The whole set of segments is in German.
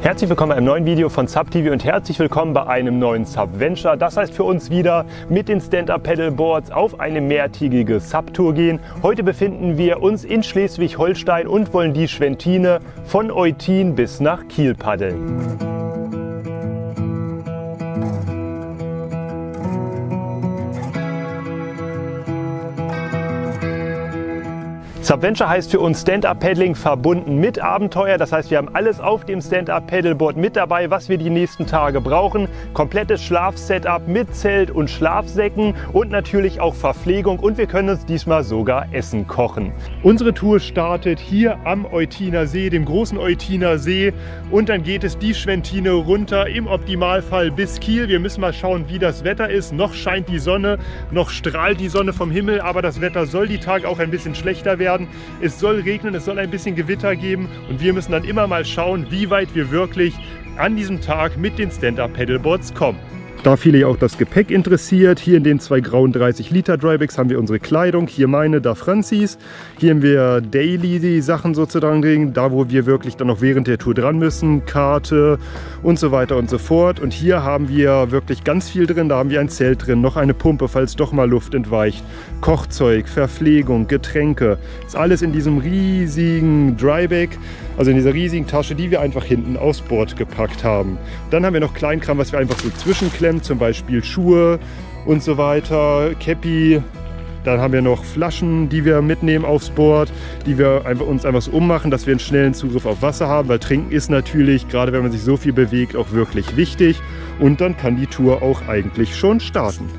Herzlich willkommen bei einem neuen Video von SubTV und herzlich willkommen bei einem neuen SUPventure. Das heißt für uns wieder mit den Stand-Up-Pedalboards auf eine mehrtägige Subtour gehen. Heute befinden wir uns in Schleswig-Holstein und wollen die Schwentine von Eutin bis nach Kiel paddeln. SUPventure heißt für uns Stand-Up-Paddling verbunden mit Abenteuer. Das heißt, wir haben alles auf dem Stand-Up-Paddleboard mit dabei, was wir die nächsten Tage brauchen. Komplettes Schlafsetup mit Zelt und Schlafsäcken und natürlich auch Verpflegung. Und wir können uns diesmal sogar Essen kochen. Unsere Tour startet hier am Eutiner See, dem großen Eutiner See. Und dann geht es die Schwentine runter, im Optimalfall bis Kiel. Wir müssen mal schauen, wie das Wetter ist. Noch scheint die Sonne, noch strahlt die Sonne vom Himmel. Aber das Wetter soll die Tage auch ein bisschen schlechter werden. Es soll regnen, es soll ein bisschen Gewitter geben und wir müssen dann immer mal schauen, wie weit wir wirklich an diesem Tag mit den Stand-Up-Paddleboards kommen. Da viele ja auch das Gepäck interessiert, hier in den zwei grauen 30-Liter-Drybags haben wir unsere Kleidung, hier meine, da Franzis. Hier haben wir Daily die Sachen sozusagen drin, da wo wir wirklich dann noch während der Tour dran müssen, Karte und so weiter und so fort. Und hier haben wir wirklich ganz viel drin, da haben wir ein Zelt drin, noch eine Pumpe, falls doch mal Luft entweicht. Kochzeug, Verpflegung, Getränke, ist alles in diesem riesigen Drybag, also in dieser riesigen Tasche, die wir einfach hinten aufs Board gepackt haben. Dann haben wir noch Kleinkram, was wir einfach so zwischenklemmen. Zum Beispiel Schuhe und so weiter, Käppi. Dann haben wir noch Flaschen, die wir mitnehmen aufs Board, die wir uns einfach so ummachen, dass wir einen schnellen Zugriff auf Wasser haben, weil Trinken ist natürlich, gerade wenn man sich so viel bewegt, auch wirklich wichtig. Und dann kann die Tour auch eigentlich schon starten.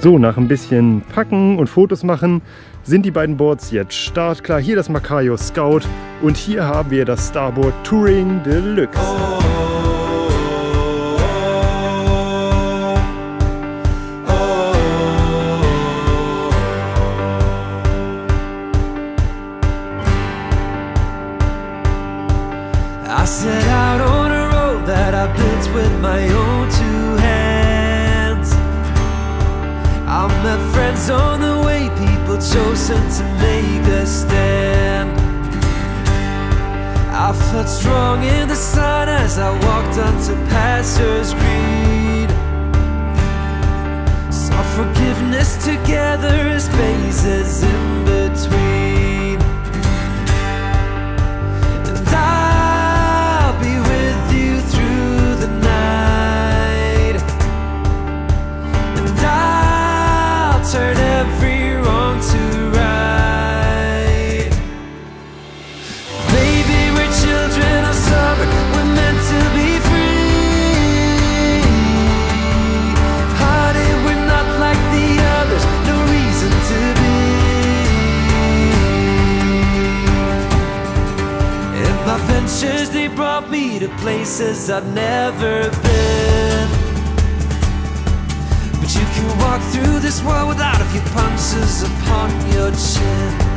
So, nach ein bisschen Packen und Fotos machen sind die beiden Boards jetzt startklar. Hier das Macayo Scout und hier haben wir das Starboard Touring Deluxe. I set out on a road that I built with my own two hands. I met friends on the way, people chosen to make a stand. I felt strong in the sun as I walked onto pastures green. Saw forgiveness together, spaces in between. And I'll be with you through the night, and I'll turn every wrong to right. Baby, we're children of summer, we're meant to be free. Honey, we're not like the others, no reason to be. And my ventures, they brought me to places I've never been. But you can walk through this world without a few punches upon your chin.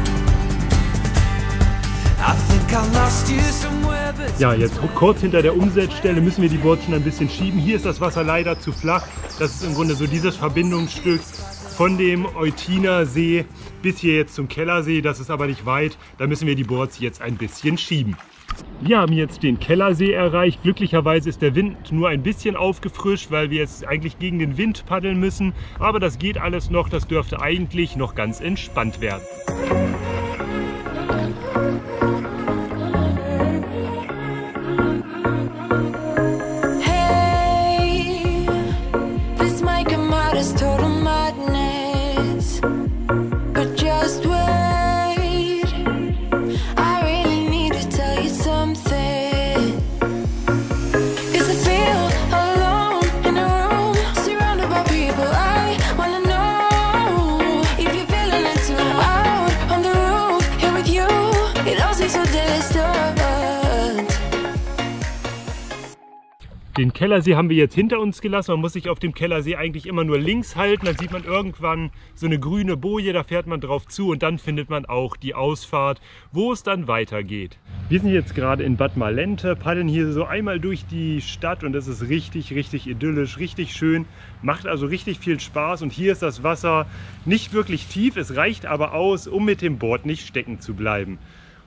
Ja, jetzt kurz hinter der Umsetzstelle müssen wir die Boards schon ein bisschen schieben. Hier ist das Wasser leider zu flach. Das ist im Grunde so dieses Verbindungsstück von dem Eutiner See bis hier jetzt zum Kellersee. Das ist aber nicht weit. Da müssen wir die Boards jetzt ein bisschen schieben. Wir haben jetzt den Kellersee erreicht. Glücklicherweise ist der Wind nur ein bisschen aufgefrischt, weil wir jetzt eigentlich gegen den Wind paddeln müssen. Aber das geht alles noch. Das dürfte eigentlich noch ganz entspannt werden. On the road. Den Kellersee haben wir jetzt hinter uns gelassen. Man muss sich auf dem Kellersee eigentlich immer nur links halten. Dann sieht man irgendwann so eine grüne Boje, da fährt man drauf zu und dann findet man auch die Ausfahrt, wo es dann weitergeht. Wir sind jetzt gerade in Bad Malente, paddeln hier so einmal durch die Stadt und das ist richtig, richtig idyllisch, richtig schön. Macht also richtig viel Spaß und hier ist das Wasser nicht wirklich tief. Es reicht aber aus, um mit dem Board nicht stecken zu bleiben.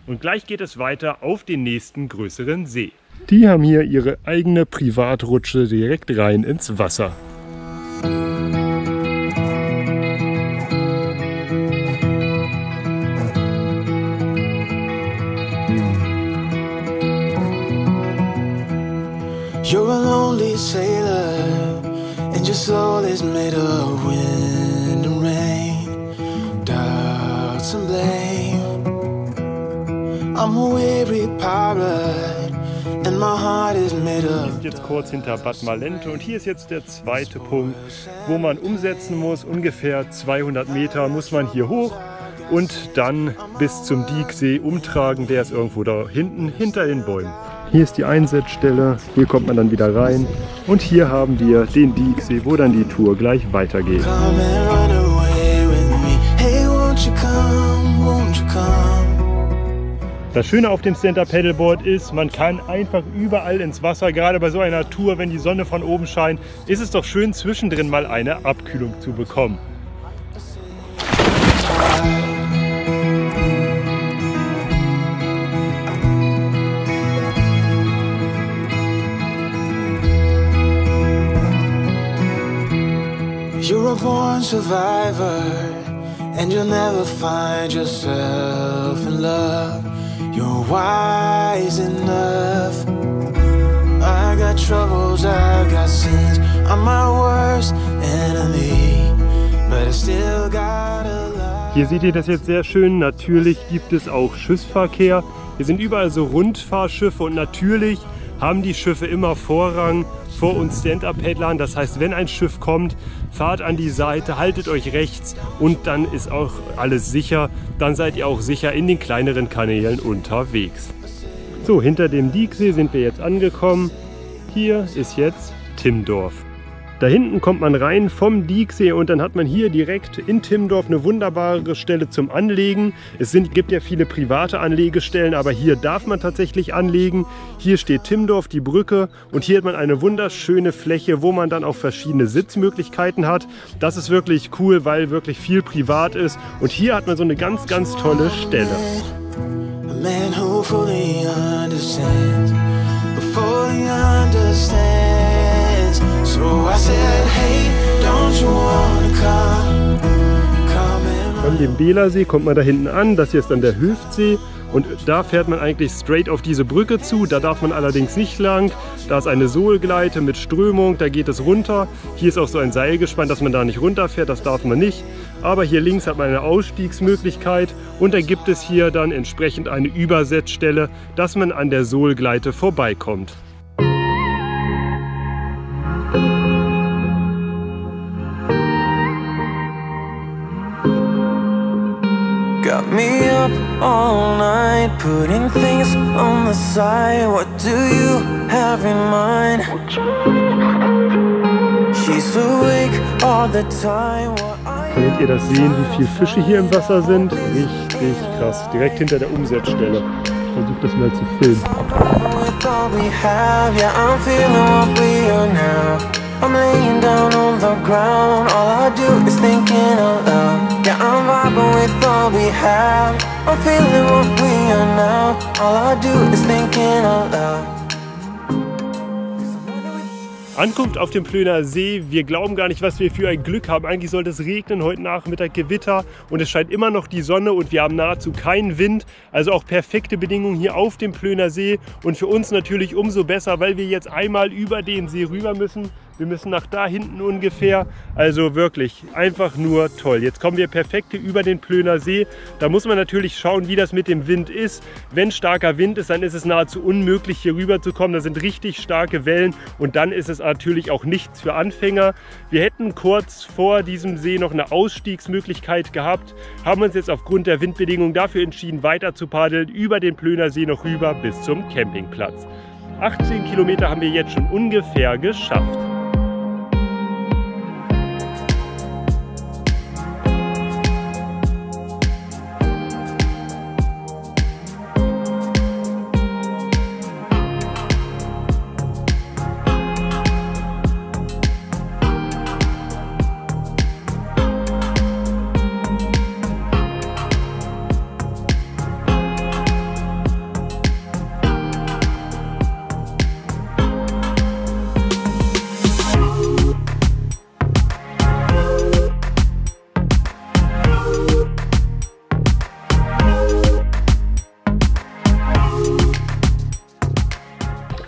Und gleich geht es weiter auf den nächsten größeren See. Die haben hier ihre eigene Privatrutsche direkt rein ins Wasser. You're a lonely sailor and your soul is made of wind and rain, doubts and blame. I'm a weary pirate. Wir sind jetzt kurz hinter Bad Malente und hier ist jetzt der zweite Punkt, wo man umsetzen muss. Ungefähr 200 Meter muss man hier hoch und dann bis zum Dieksee umtragen. Der ist irgendwo da hinten hinter den Bäumen. Hier ist die Einsatzstelle, hier kommt man dann wieder rein und hier haben wir den Dieksee, wo dann die Tour gleich weitergeht. Das Schöne auf dem Stand-Up-Paddleboard ist, man kann einfach überall ins Wasser, gerade bei so einer Tour, wenn die Sonne von oben scheint, ist es doch schön, zwischendrin mal eine Abkühlung zu bekommen. You're a born survivor and you'll never find yourself in love. You're wise enough. I got troubles, I got sins. I'm my worst enemy, but I still got a lot. Hier seht ihr das jetzt sehr schön. Natürlich gibt es auch Schiffsverkehr. Hier sind überall so Rundfahrschiffe und natürlich haben die Schiffe immer Vorrang vor uns Stand-Up-Paddlern. Das heißt, wenn ein Schiff kommt, fahrt an die Seite, haltet euch rechts und dann ist auch alles sicher. Dann seid ihr auch sicher in den kleineren Kanälen unterwegs. So, hinter dem Dieksee sind wir jetzt angekommen. Hier ist jetzt Timmdorf. Da hinten kommt man rein vom Dieksee und dann hat man hier direkt in Timmdorf eine wunderbare Stelle zum Anlegen. Es gibt ja viele private Anlegestellen, aber hier darf man tatsächlich anlegen. Hier steht Timmdorf, die Brücke, und hier hat man eine wunderschöne Fläche, wo man dann auch verschiedene Sitzmöglichkeiten hat. Das ist wirklich cool, weil wirklich viel privat ist und hier hat man so eine ganz, ganz tolle Stelle. Von dem Bela-See kommt man da hinten an, das hier ist dann der Hüftsee und da fährt man eigentlich straight auf diese Brücke zu, da darf man allerdings nicht lang, da ist eine Sohlgleite mit Strömung, da geht es runter, hier ist auch so ein Seil gespannt, dass man da nicht runterfährt, das darf man nicht, aber hier links hat man eine Ausstiegsmöglichkeit und da gibt es hier dann entsprechend eine Übersetzstelle, dass man an der Sohlgleite vorbeikommt. Me up all night, putting things on the side. What do you have in mind? She's awake all the time. Könnt ihr das sehen, wie viele Fische hier im Wasser sind? Richtig krass, direkt hinter der Umsetzstelle. Ich versuche das mal zu filmen. I'm laying down on the ground. All I do is thinking out loud. Yeah, I'm vibing with all we have. I'm feeling what we are now. All I do is thinking out loud. Ankunft auf dem Plöner See. Wir glauben gar nicht, was wir für ein Glück haben. Eigentlich sollte es regnen, heute Nachmittag Gewitter und es scheint immer noch die Sonne und wir haben nahezu keinen Wind. Also auch perfekte Bedingungen hier auf dem Plöner See und für uns natürlich umso besser, weil wir jetzt einmal über den See rüber müssen. Wir müssen nach da hinten ungefähr, also wirklich einfach nur toll. Jetzt kommen wir perfekt über den Plöner See. Da muss man natürlich schauen, wie das mit dem Wind ist. Wenn starker Wind ist, dann ist es nahezu unmöglich, hier rüber zu kommen. Da sind richtig starke Wellen und dann ist es natürlich auch nichts für Anfänger. Wir hätten kurz vor diesem See noch eine Ausstiegsmöglichkeit gehabt, haben uns jetzt aufgrund der Windbedingungen dafür entschieden, weiter zu paddeln, über den Plöner See noch rüber bis zum Campingplatz. 18 Kilometer haben wir jetzt schon ungefähr geschafft.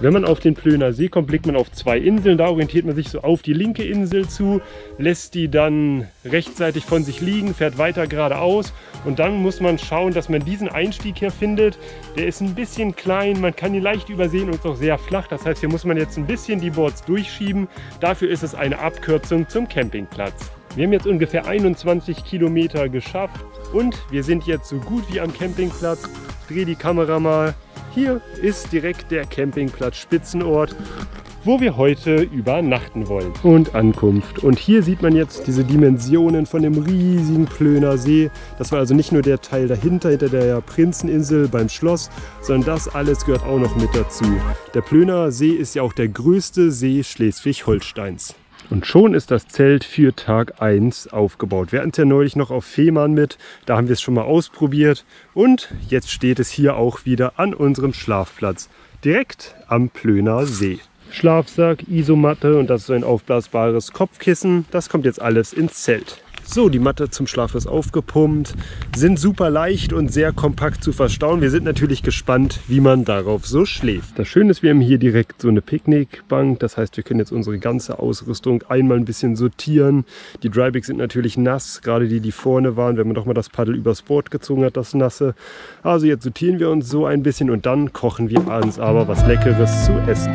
Wenn man auf den Plöner See kommt, blickt man auf zwei Inseln. Da orientiert man sich so auf die linke Insel zu, lässt die dann rechtzeitig von sich liegen, fährt weiter geradeaus. Und dann muss man schauen, dass man diesen Einstieg hier findet. Der ist ein bisschen klein, man kann ihn leicht übersehen und ist auch sehr flach. Das heißt, hier muss man jetzt ein bisschen die Boards durchschieben. Dafür ist es eine Abkürzung zum Campingplatz. Wir haben jetzt ungefähr 21 Kilometer geschafft und wir sind jetzt so gut wie am Campingplatz. Ich drehe die Kamera mal. Hier ist direkt der Campingplatz Spitzenort, wo wir heute übernachten wollen. Und Ankunft. Und hier sieht man jetzt diese Dimensionen von dem riesigen Plöner See. Das war also nicht nur der Teil dahinter, hinter der Prinzeninsel beim Schloss, sondern das alles gehört auch noch mit dazu. Der Plöner See ist ja auch der größte See Schleswig-Holsteins. Und schon ist das Zelt für Tag 1 aufgebaut. Wir hatten es ja neulich noch auf Fehmarn mit, da haben wir es schon mal ausprobiert. Und jetzt steht es hier auch wieder an unserem Schlafplatz, direkt am Plöner See. Schlafsack, Isomatte und das ist so ein aufblasbares Kopfkissen. Das kommt jetzt alles ins Zelt. So, die Matte zum Schlaf ist aufgepumpt, sind super leicht und sehr kompakt zu verstauen. Wir sind natürlich gespannt, wie man darauf so schläft. Das Schöne ist, wir haben hier direkt so eine Picknickbank. Das heißt, wir können jetzt unsere ganze Ausrüstung einmal ein bisschen sortieren. Die Drybags sind natürlich nass, gerade die, die vorne waren, wenn man doch mal das Paddel übers Board gezogen hat, das Nasse. Also jetzt sortieren wir uns so ein bisschen und dann kochen wir abends aber was Leckeres zu essen.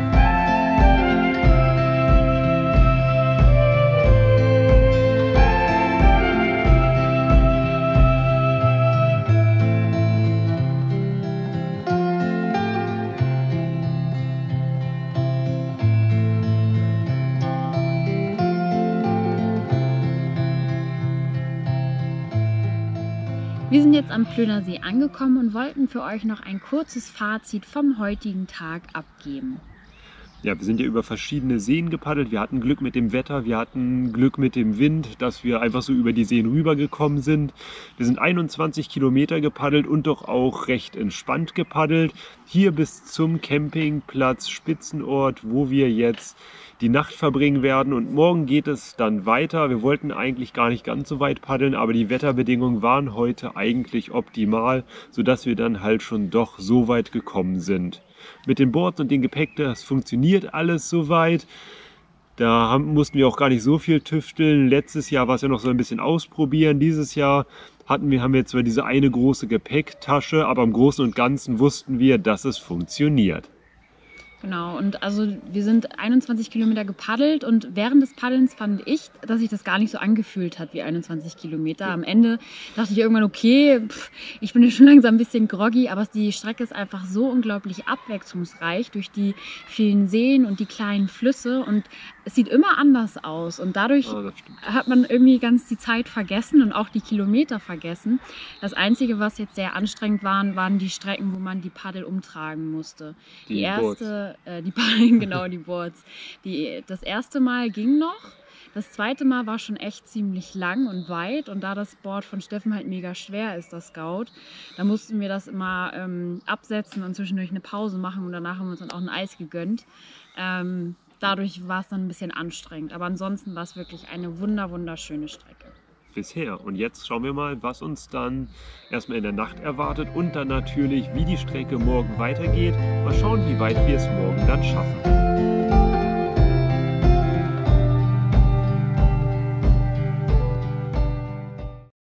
Wir sind jetzt am Plöner See angekommen und wollten für euch noch ein kurzes Fazit vom heutigen Tag abgeben. Ja, wir sind ja über verschiedene Seen gepaddelt. Wir hatten Glück mit dem Wetter, wir hatten Glück mit dem Wind, dass wir einfach so über die Seen rübergekommen sind. Wir sind 21 Kilometer gepaddelt und doch auch recht entspannt gepaddelt. Hier bis zum Campingplatz Spitzenort, wo wir jetzt die Nacht verbringen werden. Und morgen geht es dann weiter. Wir wollten eigentlich gar nicht ganz so weit paddeln, aber die Wetterbedingungen waren heute eigentlich optimal, sodass wir dann halt schon doch so weit gekommen sind. Mit den Boards und dem Gepäck, das funktioniert alles soweit. Da mussten wir auch gar nicht so viel tüfteln. Letztes Jahr war es ja noch so ein bisschen ausprobieren. Dieses Jahr haben wir zwar diese eine große Gepäcktasche, aber im Großen und Ganzen wussten wir, dass es funktioniert. Genau, und also wir sind 21 Kilometer gepaddelt und während des Paddelns fand ich, dass sich das gar nicht so angefühlt hat wie 21 Kilometer. Am Ende dachte ich irgendwann, okay, ich bin ja schon langsam ein bisschen groggy, aber die Strecke ist einfach so unglaublich abwechslungsreich durch die vielen Seen und die kleinen Flüsse und es sieht immer anders aus und dadurch hat man irgendwie ganz die Zeit vergessen und auch die Kilometer vergessen. Das Einzige, was jetzt sehr anstrengend waren die Strecken, wo man die Paddel umtragen musste. Die erste... Die Paddeln, genau, die Boards. Das erste Mal ging noch, das zweite Mal war schon echt ziemlich lang und weit und da das Board von Steffen halt mega schwer ist, das Scout, da mussten wir das immer absetzen und zwischendurch eine Pause machen und danach haben wir uns dann auch ein Eis gegönnt. Dadurch war es dann ein bisschen anstrengend, aber ansonsten war es wirklich eine wunderschöne Strecke. Bisher. Und jetzt schauen wir mal, was uns dann erstmal in der Nacht erwartet und dann natürlich, wie die Strecke morgen weitergeht. Mal schauen, wie weit wir es morgen dann schaffen.